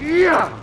Yeah!